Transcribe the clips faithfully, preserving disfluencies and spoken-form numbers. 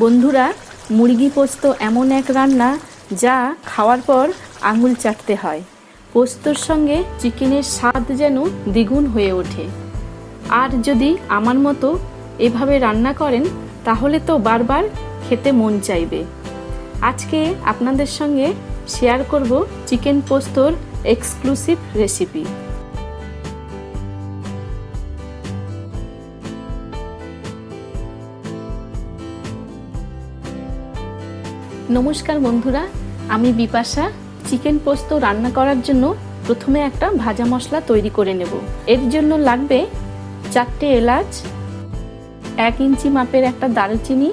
বন্ধুরা মুরগি পোস্ত এমন এক রান্না যা খাওয়ার পর আঙুল চাটতে হয়। পোস্তর সঙ্গে চিকেনের স্বাদ যেন দ্বিগুণ হয়ে ওঠে। আর যদি আমার মতো এভাবে রান্না করেন তাহলে তো বারবার খেতে মন চাইবে। আজকে আপনাদের সঙ্গে শেয়ার করব চিকেন পোস্তর এক্সক্লুসিভ রেসিপি। নমস্কার বন্ধুরা, আমি বিপাশা। চিকেন পোস্ত রান্না করার জন্য প্রথমে একটা ভাজা মশলা তৈরি করে নেব। এর জন্য লাগবে চারটে এলাচ, এক ইঞ্চি মাপের একটা দারুচিনি,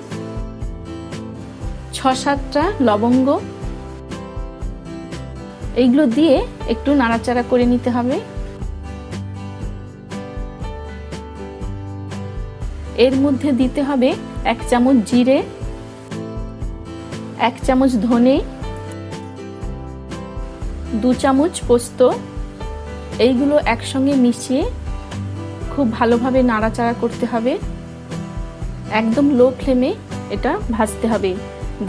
ছ সাতটা লবঙ্গ। এইগুলো দিয়ে একটু নাড়াচাড়া করে নিতে হবে। এর মধ্যে দিতে হবে এক চামচ জিরে, এক চামচ ধনে, দু চামচ পোস্ত। এইগুলো একসঙ্গে মিশিয়ে খুব ভালোভাবে নাড়াচাড়া করতে হবে। একদম লো ফ্লেমে এটা ভাজতে হবে,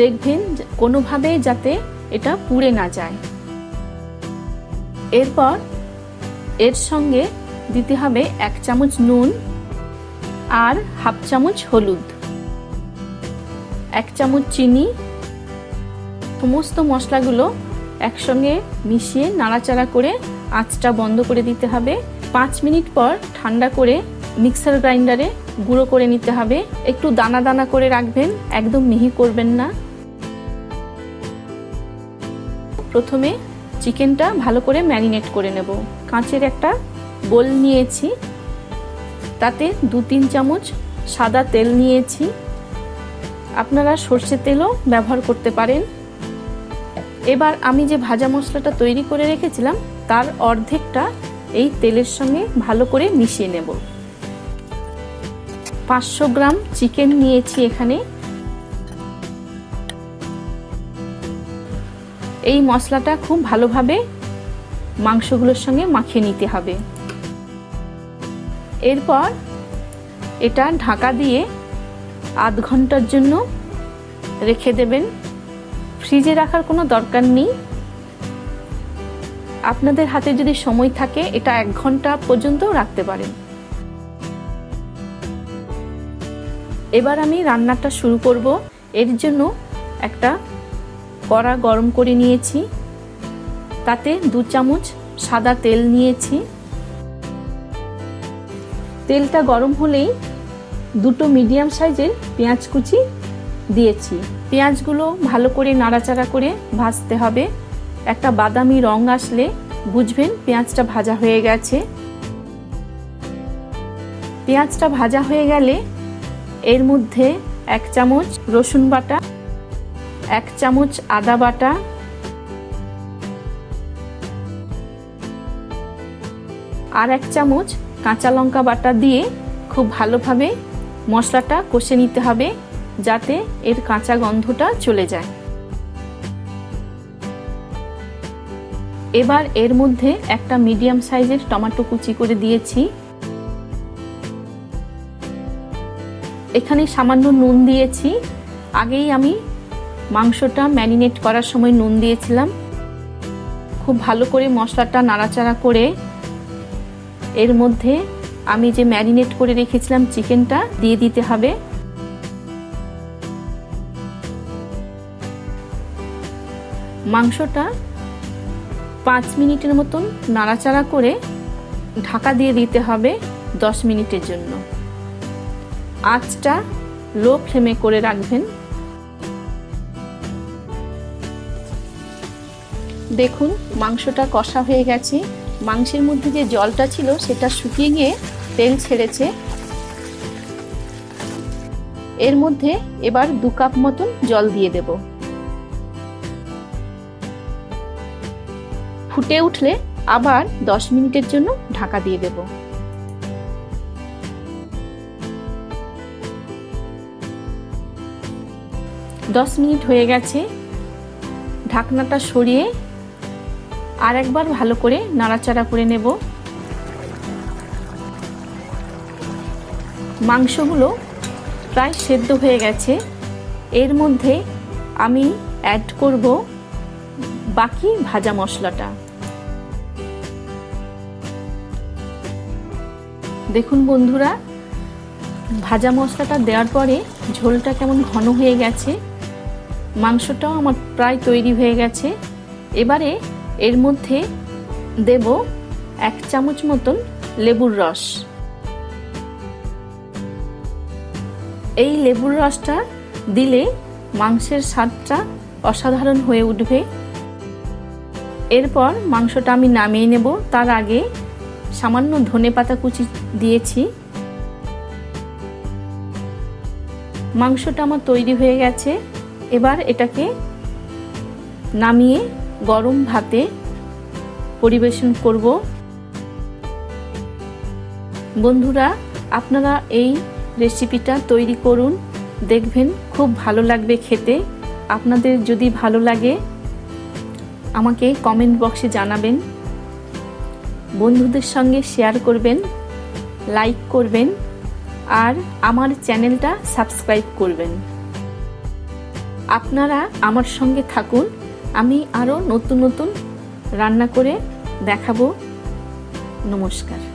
দেখবেন কোনোভাবে যাতে এটা পুড়ে না যায়। এরপর এর সঙ্গে দিতে হবে এক চামচ নুন আর হাফ চামচ হলুদ, এক চামচ চিনি। সমস্ত মশলাগুলো একসঙ্গে মিশিয়ে নাড়াচাড়া করে আঁচটা বন্ধ করে দিতে হবে। পাঁচ মিনিট পর ঠান্ডা করে মিক্সার গ্রাইন্ডারে গুঁড়ো করে নিতে হবে। একটু দানা দানা করে রাখবেন, একদম মিহি করবেন না। প্রথমে চিকেনটা ভালো করে ম্যারিনেট করে নেব। কাঁচের একটা বোল নিয়েছি, তাতে দু তিন চামচ সাদা তেল নিয়েছি। আপনারা সর্ষে তেলও ব্যবহার করতে পারেন। এবার আমি যে ভাজা মশলাটা তৈরি করে রেখেছিলাম তার অর্ধেকটা এই তেলের সঙ্গে ভালো করে মিশিয়ে নেব। পাঁচশো গ্রাম চিকেন নিয়েছি এখানে। এই মশলাটা খুব ভালোভাবে মাংসগুলোর সঙ্গে মাখিয়ে নিতে হবে। এরপর এটা ঢাকা দিয়ে আধ ঘন্টার জন্য রেখে দেবেন। ফ্রিজে রাখার কোনো দরকার নেই। আপনাদের হাতে যদি সময় থাকে এটা এক ঘন্টা পর্যন্ত রাখতে পারেন। এবার আমি রান্নাটা শুরু করব। এর জন্য একটা কড়া গরম করে নিয়েছি, তাতে দু চামচ সাদা তেল নিয়েছি। তেলটা গরম হলেই দুটো মিডিয়াম সাইজের পেঁয়াজ কুচি দিয়েছি। পেঁয়াজগুলো ভালো করে নাড়াচাড়া করে ভাজতে হবে। একটা বাদামি রং আসলে বুঝবেন পেঁয়াজটা ভাজা হয়ে গেছে। পেঁয়াজটা ভাজা হয়ে গেলে এর মধ্যে এক চামচ রসুন বাটা, এক চামচ আদা বাটা, আর এক চামচ কাঁচা লঙ্কা বাটা দিয়ে খুব ভালোভাবে মশলাটা কষে নিতে হবে, যাতে এর কাঁচা গন্ধটা চলে যায়। এবার এর মধ্যে একটা মিডিয়াম সাইজের টমেটো কুচি করে দিয়েছি। এখানে সামান্য নুন দিয়েছি, আগেই আমি মাংসটা ম্যারিনেট করার সময় নুন দিয়েছিলাম। খুব ভালো করে মশলাটা নাড়াচাড়া করে এর মধ্যে আমি যে ম্যারিনেট করে রেখেছিলাম চিকেনটা দিয়ে দিতে হবে। মাংসটা পাঁচ মিনিটের মতন নাড়াচাড়া করে ঢাকা দিয়ে দিতে হবে দশ মিনিটের জন্য। আঁচটা লো ফ্লেমে করে রাখবেন। দেখুন মাংসটা কষা হয়ে গেছে। মাংসের মধ্যে যে জলটা ছিল সেটা শুকিয়ে গিয়ে তেল ছেড়েছে। এর মধ্যে এবার দু কাপ মতন জল দিয়ে দেব। ফুটে উঠলে আবার দশ মিনিটের জন্য ঢাকা দিয়ে দেব। দশ মিনিট হয়ে গেছে। ঢাকনাটা সরিয়ে আর একবার ভালো করে নাড়াচাড়া করে নেব। মাংসগুলো প্রায় সেদ্ধ হয়ে গেছে। एर मध्य आमी एड करब बाकी भाजा मसलाटा। देखुन बंधुरा भाजा मसलाटा देওয়ার পরে झोलटा केमन घन হয়ে গেছে, মাংসটাও আমার প্রায় তৈরি হয়ে গেছে। এবারে এর মধ্যে দেব এক চামচ মতন লেবুর রস। এই লেবুর রসটা দিলে মাংসের স্বাদটা অসাধারণ হয়ে উঠবে। এরপর মাংসটা আমি নামিয়ে নেব। তার আগে সামান্য ধনেপাতা কুচি দিয়েছি। মাংসটা আমার তৈরি হয়ে গেছে। এবার এটাকে নামিয়ে গরম ভাতে পরিবেশন করব। বন্ধুরা আপনারা এই রেসিপিটা তৈরি করুন, দেখবেন খুব ভালো লাগবে খেতে। আপনাদের যদি ভালো লাগে আমাকে কমেন্ট বক্সে জানাবেন, বন্ধুদের সঙ্গে শেয়ার করবেন, লাইক করবেন আর আমার চ্যানেলটা সাবস্ক্রাইব করবেন। আপনারা আমার সঙ্গে থাকুন, আমি আরও নতুন নতুন রান্না করে দেখাবো। নমস্কার।